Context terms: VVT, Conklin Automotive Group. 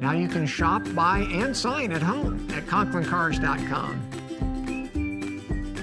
Now you can shop, buy, and sign at home at ConklinCars.com.